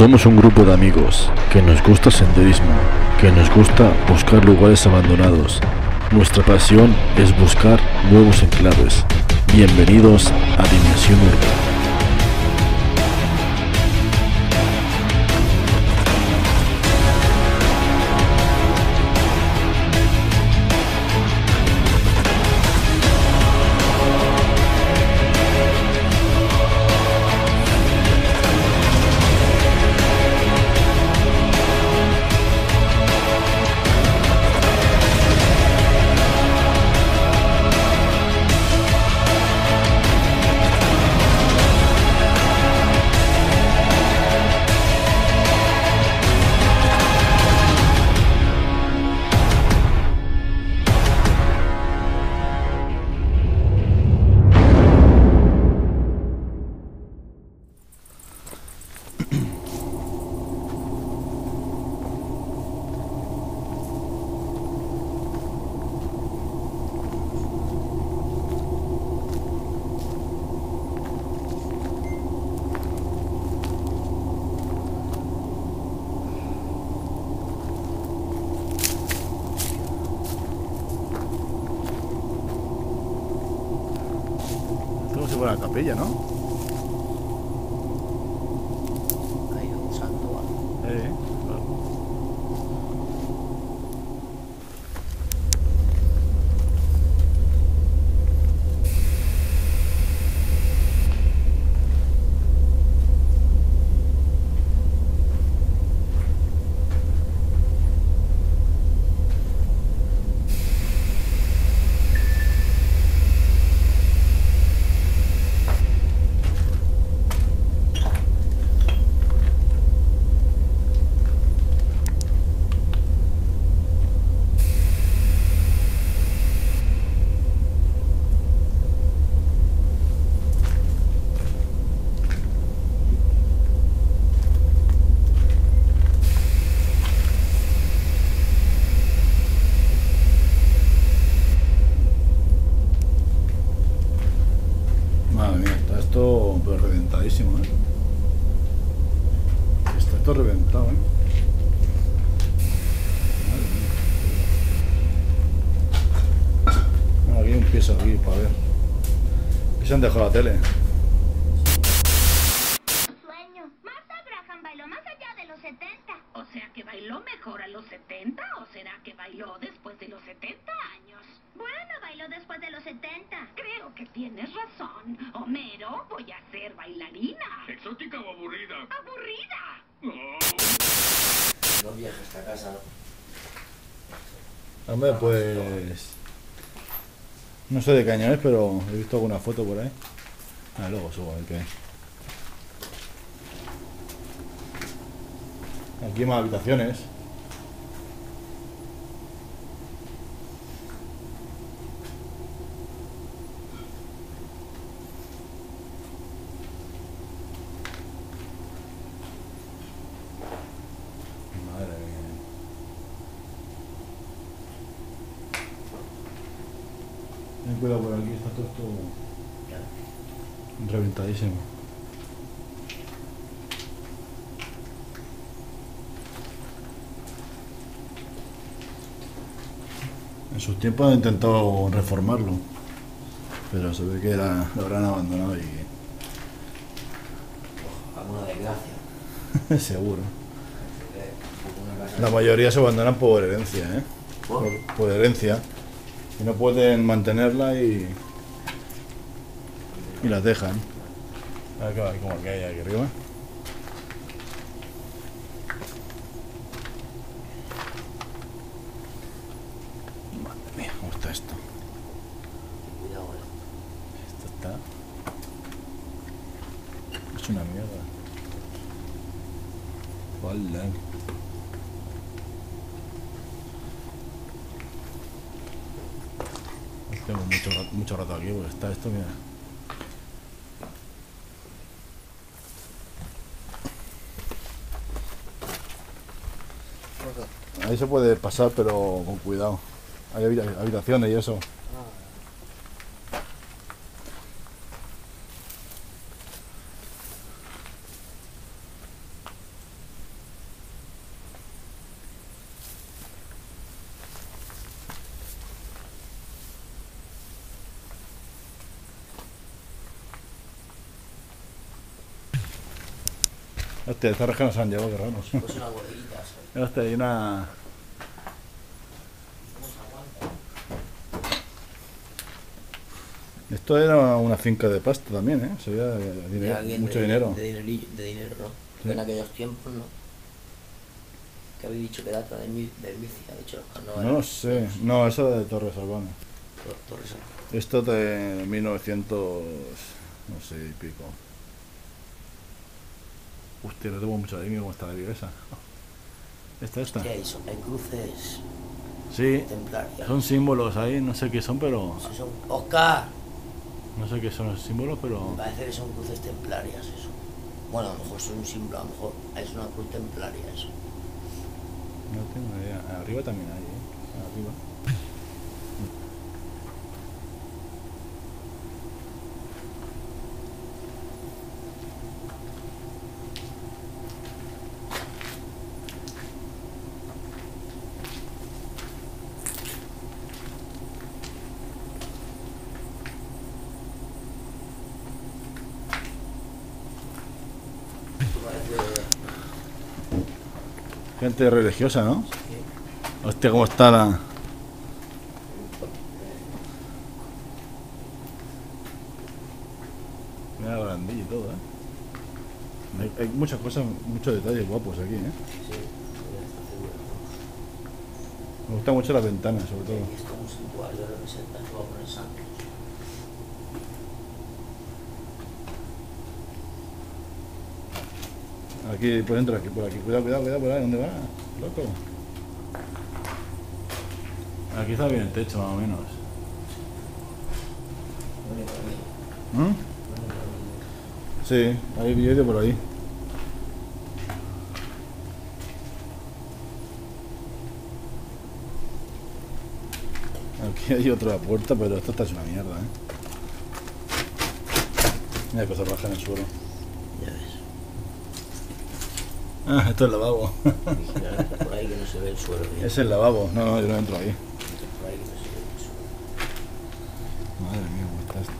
Somos un grupo de amigos que nos gusta senderismo, que nos gusta buscar lugares abandonados. Nuestra pasión es buscar nuevos enclaves. Bienvenidos a Dimensión Urbana. La capilla, ¿no? Hay un santuario. Claro. Pero reventadísimo, ¿eh? Está todo reventado, ¿eh? Bueno, aquí hay un piso aquí para ver. Aquí se han dejado la tele. Sueño. Marta Brahan bailó más allá de los 70. O sea que bailó mejor a los 70, o será que bailó después de los 70 años. Bueno, bailó después de los 70. Creo que tienes razón. Homero, voy a ser bailarina. ¿Exótica o aburrida? ¡Aburrida! No viajes a casa. Hombre, pues... no sé de qué año es, pero he visto alguna foto por ahí. Ah, luego subo a ver qué hay. Aquí hay más habitaciones. Ten cuidado por aquí, está todo esto reventadísimo. En sus tiempos han intentado reformarlo, pero se ve que lo habrán abandonado y... alguna desgracia. Seguro. La mayoría se abandonan por herencia, ¿eh? Por herencia. Que no pueden mantenerla y las dejan. A ver cómo que hay aquí arriba. Madre mía, ¿cómo está esto? Cuidado, esto está... es una mierda. Hola. Tengo mucho rato aquí porque está esto, mira. Ahí se puede pasar, pero con cuidado. Hay habitaciones y eso. Hostia, estas rajas nos han llevado, qué raros. Pues unas gorditas. Hostia, hay una... Esto era una finca de pasto también, ¿eh? Se veía mucho dinero. De dinero, ¿no? Sí. En aquellos tiempos, ¿no? Que habéis dicho que data de Murcia, de hecho, los carnavales. No sé, no, eso de Torres Albano. Torres Albano. Esto de 1900, no sé, y pico. Hostia, no tengo mucho de mí, como está la viveza. Esta. ¿Qué hay? Hay cruces. Sí, son símbolos ahí, no sé qué son, pero... Sí, son... ¡Oscar! No sé qué son los símbolos, pero... Me parece que son cruces templarias, eso. Bueno, a lo mejor son un símbolo, a lo mejor es una cruz templaria, eso. No tengo idea. Arriba también hay, ¿eh? Arriba. Gente religiosa, ¿no? Sí. Hostia, cómo está la... Mira la barandilla y todo, ¿eh? Hay muchas cosas, muchos detalles guapos aquí, ¿eh? Sí. Me gustan mucho las ventanas, sobre todo. Aquí está un santuario, representa el pueblo de Santos. Aquí, pues entra aquí, por aquí, cuidado, por ahí, ¿dónde va? Loco. Aquí está bien el techo, más o menos. ¿Mm? Sí, hay billete por ahí. Aquí hay otra puerta, pero esto está hecho una mierda, ¿eh? Mira que se raja en el suelo. Ah, esto es el lavabo. Por ahí que no se ve el suelo. Bien. Es el lavabo, no, yo no entro ahí. Por ahí que no se ve el suelo. Madre mía, ¿cómo está esto?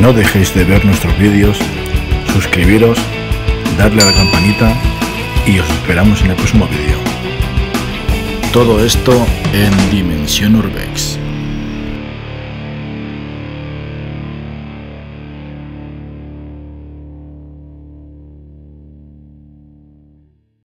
No dejéis de ver nuestros vídeos, suscribiros, darle a la campanita y os esperamos en el próximo vídeo. Todo esto en Dimensión Urbex.